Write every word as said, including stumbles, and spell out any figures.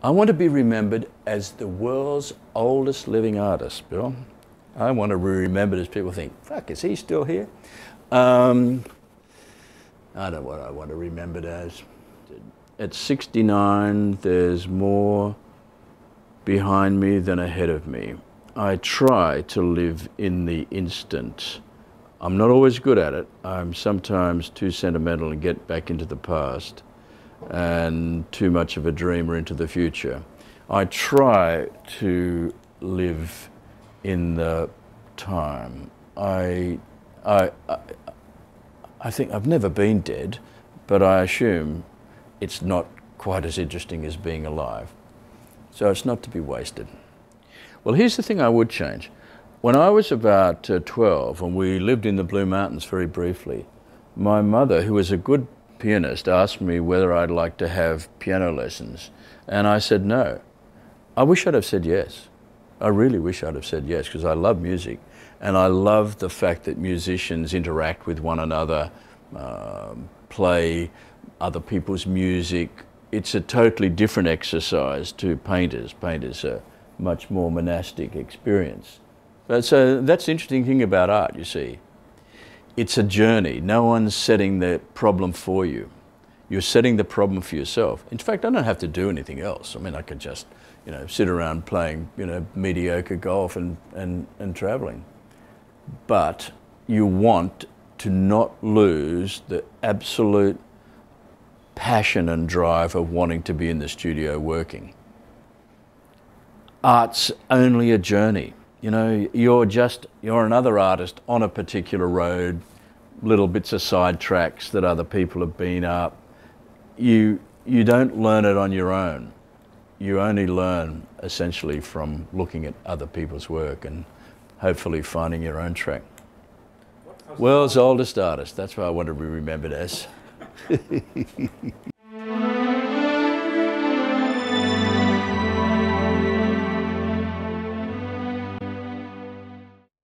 I want to be remembered as the world's oldest living artist, Bill. I want to be remembered as people think, fuck, is he still here? Um, I don't know what I want to be remembered as. At sixty-nine, there's more behind me than ahead of me. I try to live in the instant. I'm not always good at it. I'm sometimes too sentimental and get back into the past, and too much of a dreamer into the future. I try to live in the time. I, I, I, I think I've never been dead, but I assume it's not quite as interesting as being alive. So it's not to be wasted. Well, here's the thing I would change. When I was about uh, twelve, and we lived in the Blue Mountains very briefly, my mother, who was a good pianist, asked me whether I'd like to have piano lessons, and I said no. I wish I'd have said yes. I really wish I'd have said yes, because I love music, and I love the fact that musicians interact with one another, um, play other people's music. It's a totally different exercise to painters. Painters are much more monastic experience. But so that's the interesting thing about art, you see. It's a journey. No one's setting the problem for you. You're setting the problem for yourself. In fact, I don't have to do anything else. I mean, I could just, you know, sit around playing, you know, mediocre golf and, and, and traveling. But you want to not lose the absolute passion and drive of wanting to be in the studio working. Art's only a journey. You know, you're just, you're another artist on a particular road, little bits of side tracks that other people have been up. You, you don't learn it on your own. You only learn essentially from looking at other people's work and hopefully finding your own track. World's oldest artist, that's what I want to be remembered as.